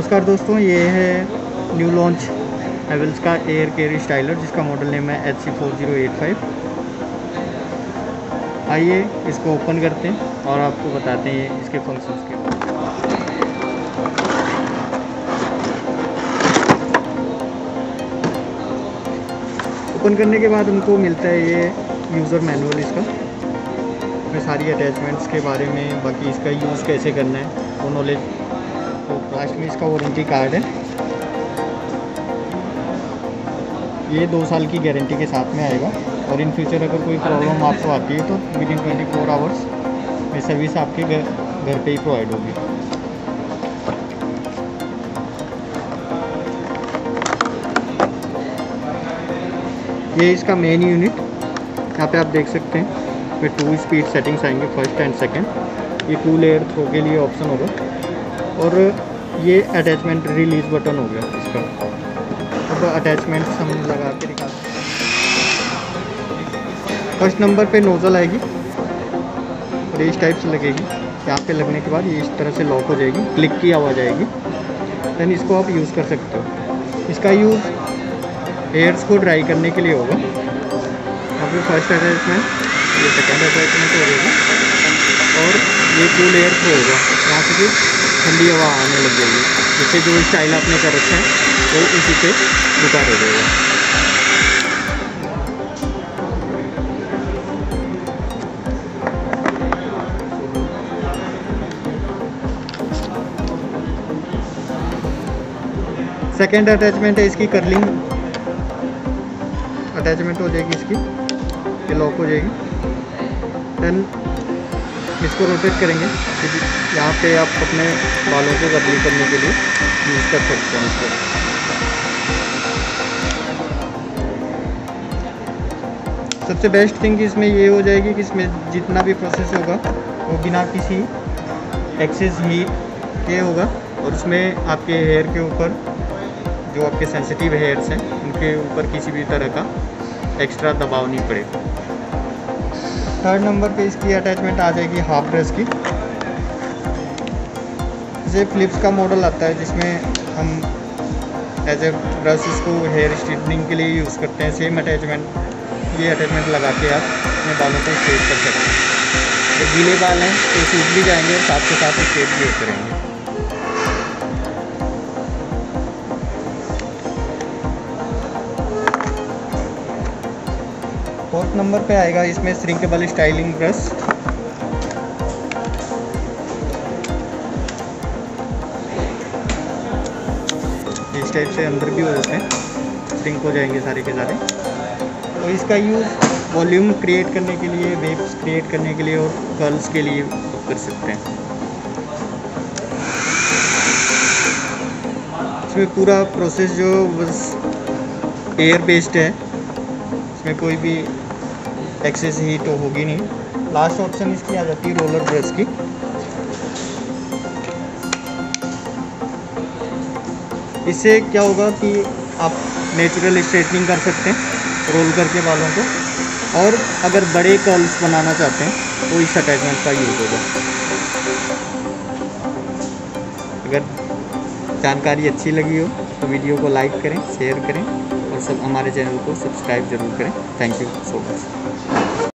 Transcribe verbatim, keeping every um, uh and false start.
नमस्कार दोस्तों, ये है न्यू लॉन्च हैवेल्स का एयर कैरी स्टाइलर जिसका मॉडल नेम है H C four zero eight five. आइए इसको ओपन करते हैं और आपको बताते हैं इसके फंक्शंस के बारे में। ओपन करने के बाद हमको मिलता है ये यूज़र मैनुअल, इसका में सारी अटैचमेंट्स के बारे में, बाकी इसका यूज़ कैसे करना है वो नॉलेज। तो लास्ट में इसका वारंटी कार्ड है, ये दो साल की गारंटी के साथ में आएगा और इन फ्यूचर अगर कोई प्रॉब्लम आपको आती है तो within twenty four hours में सर्विस आपके घर घर पे ही प्रोवाइड होगी। ये इसका मेन यूनिट, यहाँ पे आप देख सकते हैं में टू स्पीड सेटिंग्स आएंगे, फर्स्ट एंड सेकंड। ये टू लेयर थ्रो के लिए ऑप्शन होगा और ये अटैचमेंट रिलीज बटन हो गया इसका। अब अटैचमेंट्स हम लगा के निकालते हैं। फर्स्ट नंबर पे नोजल आएगी और इस टाइप से लगेगी, यहाँ पे लगने के बाद ये इस तरह से लॉक हो जाएगी, क्लिक की आवाज़ आएगी। दैन इसको आप यूज़ कर सकते हो। इसका यूज़ हेयर्स को ड्राई करने के लिए होगा। अभी फर्स्ट अटैचमेंट, ये सेकेंड अटैचमेंट हो जाएगा और ये टू लेयर थ्रो होगा, यहाँ से भी ठंडी हवा आने लग जाएगी जिससे जो स्टाइल आपने कर रखे हैं वो उसी से दुकान हो जाएगा। सेकेंड अटैचमेंट है इसकी कर्लिंग अटैचमेंट हो जाएगी, इसकी ये लॉक हो जाएगी। देन इसको रोटेट करेंगे, यहाँ पे आप अपने बालों को कर्ली करने के लिए यूज़ कर सकते हैं इसको। सबसे बेस्ट थिंग इसमें ये हो जाएगी कि इसमें जितना भी प्रोसेस होगा वो बिना किसी एक्सेस हीट के होगा और उसमें आपके हेयर के ऊपर जो आपके सेंसिटिव हेयर्स हैं उनके ऊपर किसी भी तरह का एक्स्ट्रा दबाव नहीं पड़ेगा। थर्ड नंबर पे इसकी अटैचमेंट आ जाएगी हाफ ड्रेस की। जैसे फ्लिप्स का मॉडल आता है जिसमें हम एज ए ब्रश इसको हेयर स्ट्रेटनिंग के लिए यूज़ करते हैं, सेम अटैचमेंट ये अटैचमेंट लगा के आप अपने बालों को स्ट्रेट कर सकते हैं। तो गीले बाल हैं तो सूख भी जाएंगे और साथ के साथ स्ट्रेट भी होते रहेंगे। फोर्थ नंबर पे आएगा इसमें श्रिंकेबल स्टाइलिंग ब्रश। इस टाइप से अंदर भी हो जाते हैं, श्रिंक हो जाएंगे सारे के सारे। तो इसका यूज़ वॉल्यूम क्रिएट करने के लिए, वेव्स क्रिएट करने के लिए और कर्ल्स के लिए कर सकते हैं। इसमें पूरा प्रोसेस जो बस एयर बेस्ड है, इसमें कोई भी एक्सेस ही तो होगी नहीं। लास्ट ऑप्शन इसकी आ जाती है रोलर ब्रश की। इससे क्या होगा कि आप नेचुरल स्ट्रेटनिंग कर सकते हैं रोल करके बालों को, और अगर बड़े कर्ल्स बनाना चाहते हैं तो इस अटैचमेंट का यूज़ होगा। अगर जानकारी अच्छी लगी हो तो वीडियो को लाइक करें, शेयर करें और सब हमारे चैनल को सब्सक्राइब जरूर करें। Thank you so much.